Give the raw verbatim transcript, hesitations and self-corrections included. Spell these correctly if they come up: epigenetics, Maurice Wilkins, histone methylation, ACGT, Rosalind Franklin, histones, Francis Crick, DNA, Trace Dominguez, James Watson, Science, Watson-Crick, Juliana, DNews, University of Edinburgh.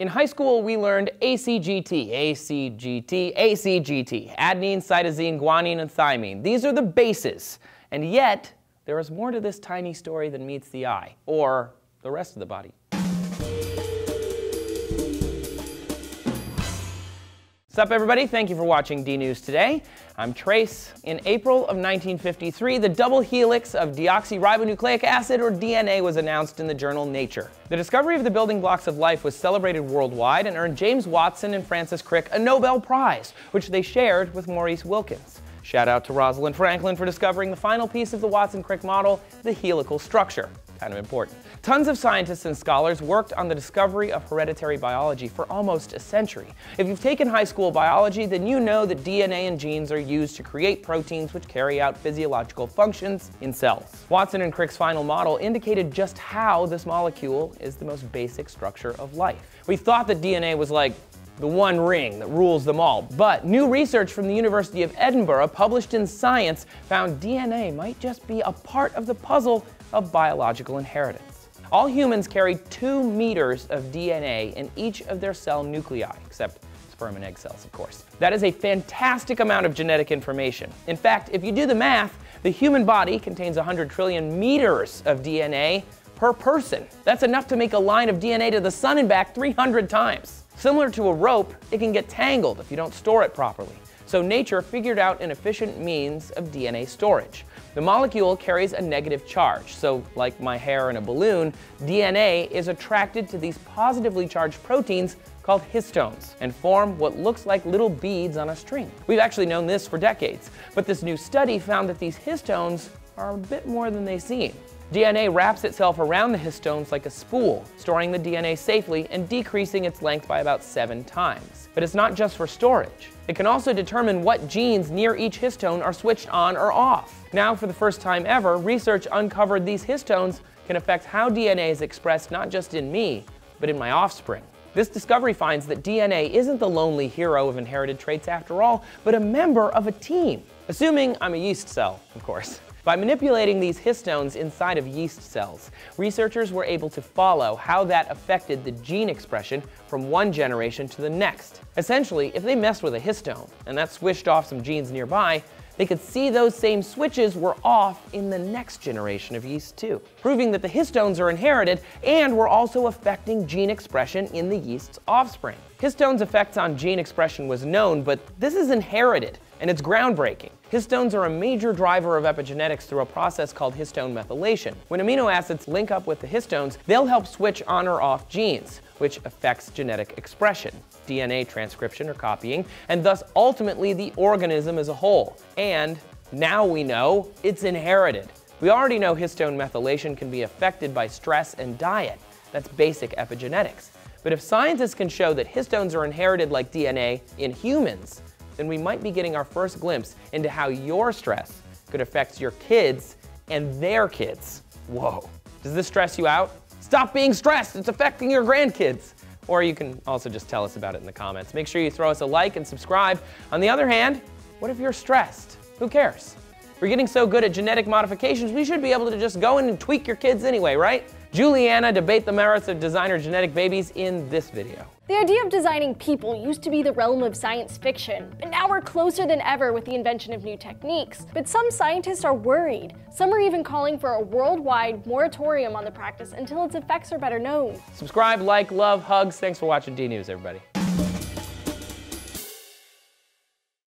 In high school, we learned A C G T, A C G T, A C G T, adenine, cytosine, guanine, and thymine. These are the bases, and yet there is more to this tiny story than meets the eye, or the rest of the body. What's up, everybody? Thank you for watching DNews today. I'm Trace. In April of nineteen fifty-three, the double helix of deoxyribonucleic acid, or D N A, was announced in the journal Nature. The discovery of the building blocks of life was celebrated worldwide and earned James Watson and Francis Crick a Nobel Prize, which they shared with Maurice Wilkins. Shout out to Rosalind Franklin for discovering the final piece of the Watson-Crick model, the helical structure. Kind of important. Tons of scientists and scholars worked on the discovery of hereditary biology for almost a century. If you've taken high school biology, then you know that D N A and genes are used to create proteins which carry out physiological functions in cells. Watson and Crick's final model indicated just how this molecule is the most basic structure of life. We thought that D N A was like the one ring that rules them all. But new research from the University of Edinburgh, published in Science, found D N A might just be a part of the puzzle of biological inheritance. All humans carry two meters of D N A in each of their cell nuclei, except sperm and egg cells, of course. That is a fantastic amount of genetic information. In fact, if you do the math, the human body contains one hundred trillion meters of D N A per person. That's enough to make a line of D N A to the sun and back three hundred times. Similar to a rope, it can get tangled if you don't store it properly. So nature figured out an efficient means of D N A storage. The molecule carries a negative charge, so like my hair in a balloon, D N A is attracted to these positively charged proteins called histones and form what looks like little beads on a string. We've actually known this for decades, but this new study found that these histones are a bit more than they seem. D N A wraps itself around the histones like a spool, storing the D N A safely and decreasing its length by about seven times. But it's not just for storage. It can also determine what genes near each histone are switched on or off. Now, for the first time ever, research uncovered these histones can affect how D N A is expressed not just in me, but in my offspring. This discovery finds that D N A isn't the lonely hero of inherited traits after all, but a member of a team. Assuming I'm a yeast cell, of course. By manipulating these histones inside of yeast cells, researchers were able to follow how that affected the gene expression from one generation to the next. Essentially, if they messed with a histone and that swished off some genes nearby, they could see those same switches were off in the next generation of yeast too, proving that the histones are inherited and were also affecting gene expression in the yeast's offspring. Histones' effects on gene expression was known, but this is inherited, and it's groundbreaking. Histones are a major driver of epigenetics through a process called histone methylation. When amino acids link up with the histones, they'll help switch on or off genes, which affects genetic expression, D N A transcription or copying, and thus ultimately the organism as a whole. And now we know it's inherited. We already know histone methylation can be affected by stress and diet. That's basic epigenetics. But if scientists can show that histones are inherited like D N A in humans, then we might be getting our first glimpse into how your stress could affect your kids and their kids. Whoa. Does this stress you out? Stop being stressed, it's affecting your grandkids. Or you can also just tell us about it in the comments. Make sure you throw us a like and subscribe. On the other hand, what if you're stressed? Who cares? We're getting so good at genetic modifications, we should be able to just go in and tweak your kids anyway, right? Juliana debate the merits of designer genetic babies in this video. The idea of designing people used to be the realm of science fiction, but now we're closer than ever with the invention of new techniques. But some scientists are worried. Some are even calling for a worldwide moratorium on the practice until its effects are better known. Subscribe, like, love, hugs. Thanks for watching DNews, everybody.